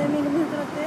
タイミング見計らって。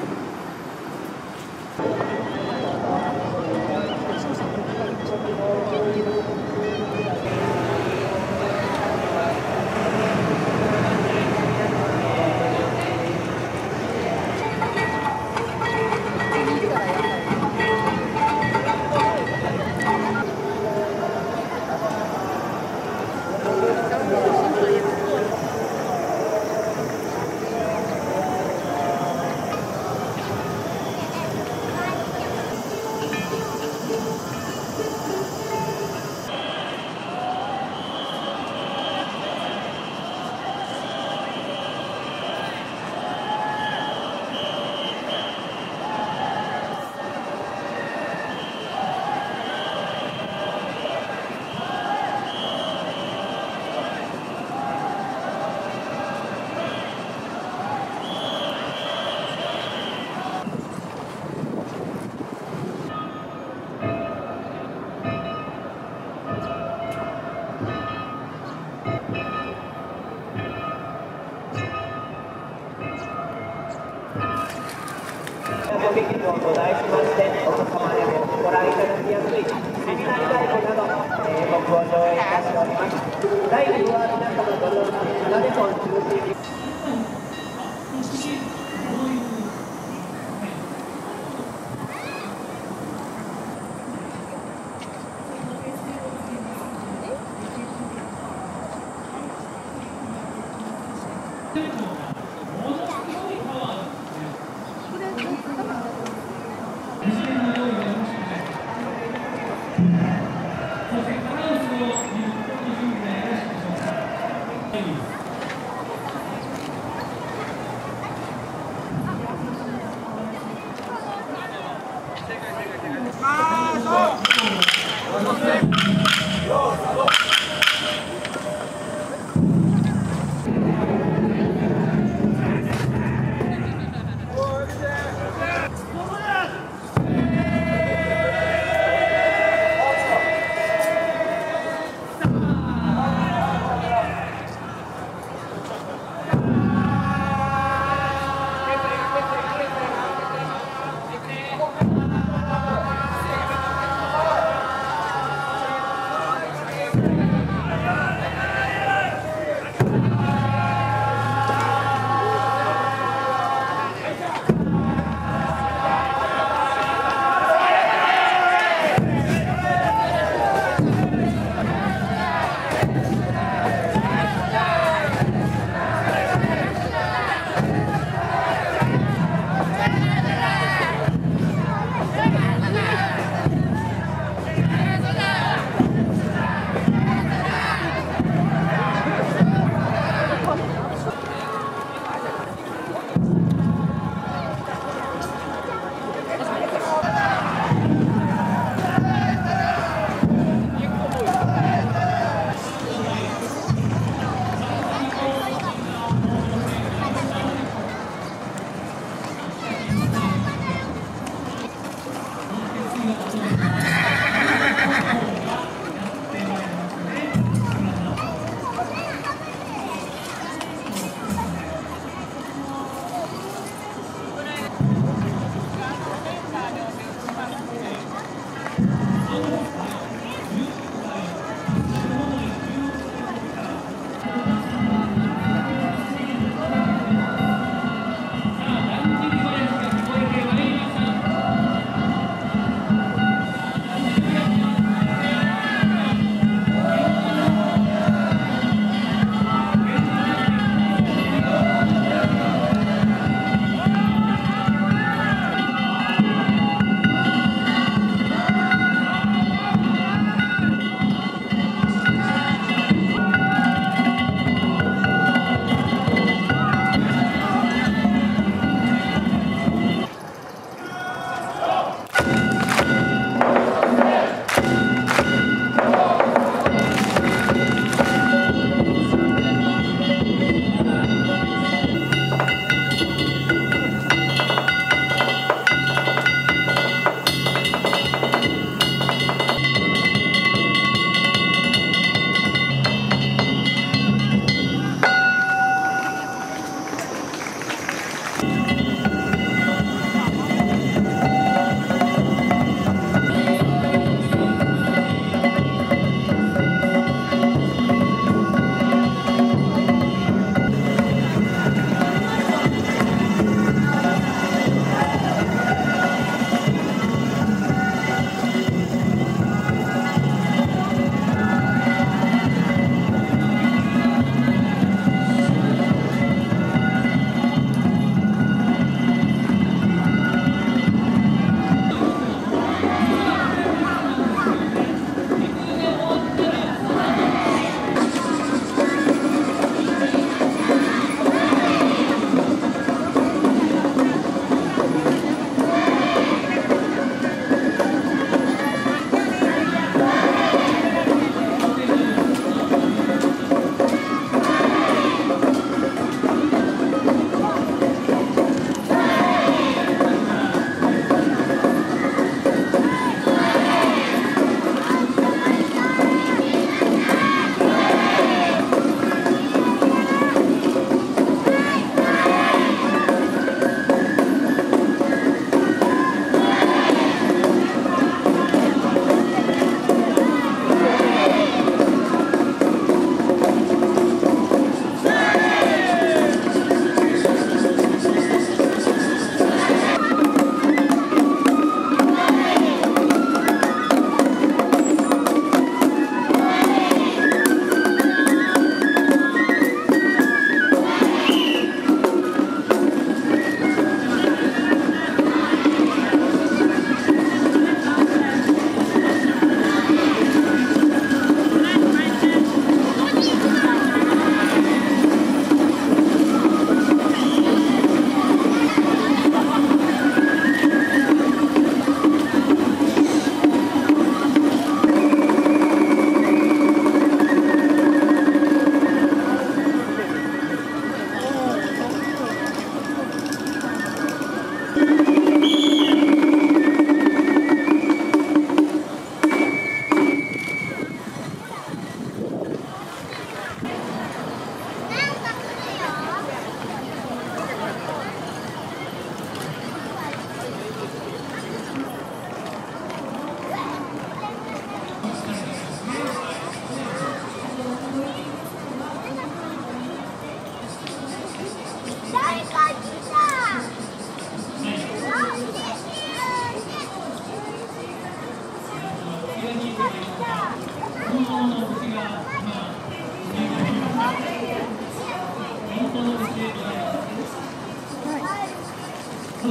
よ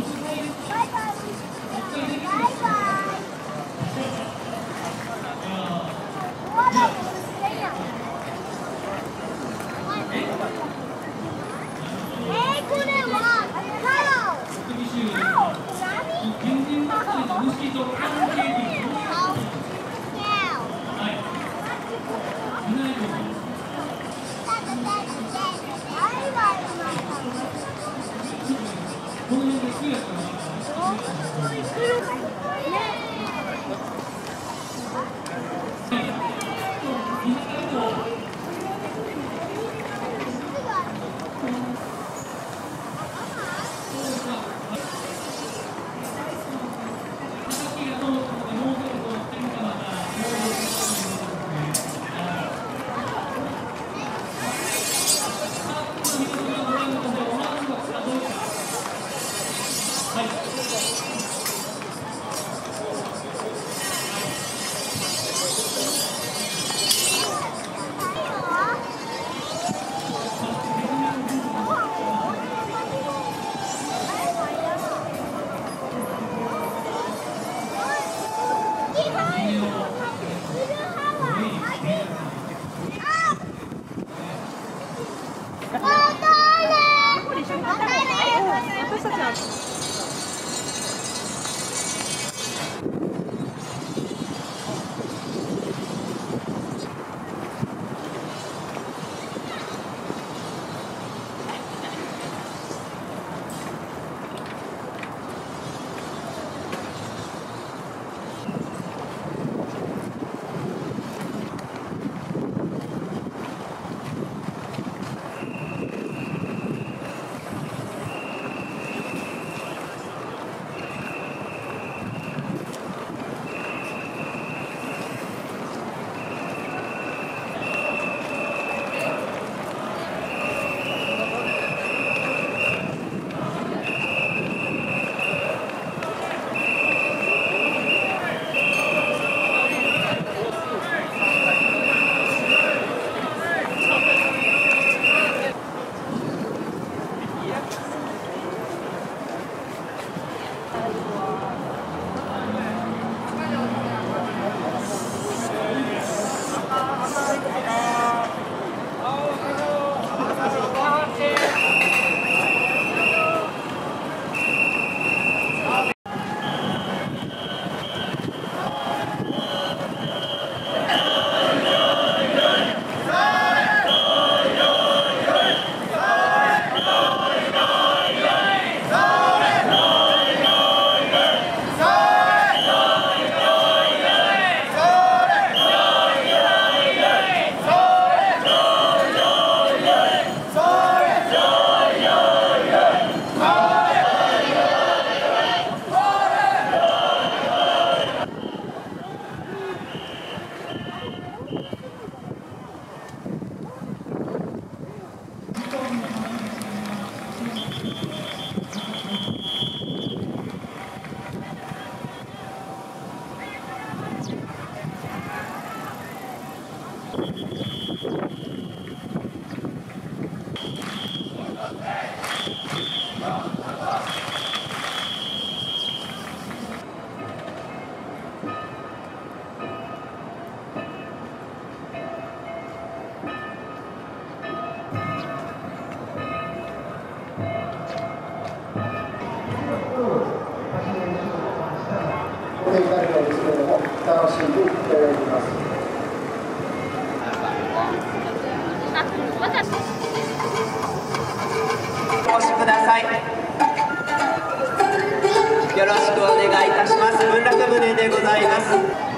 ろしくお願いいたします。文楽宗でございます。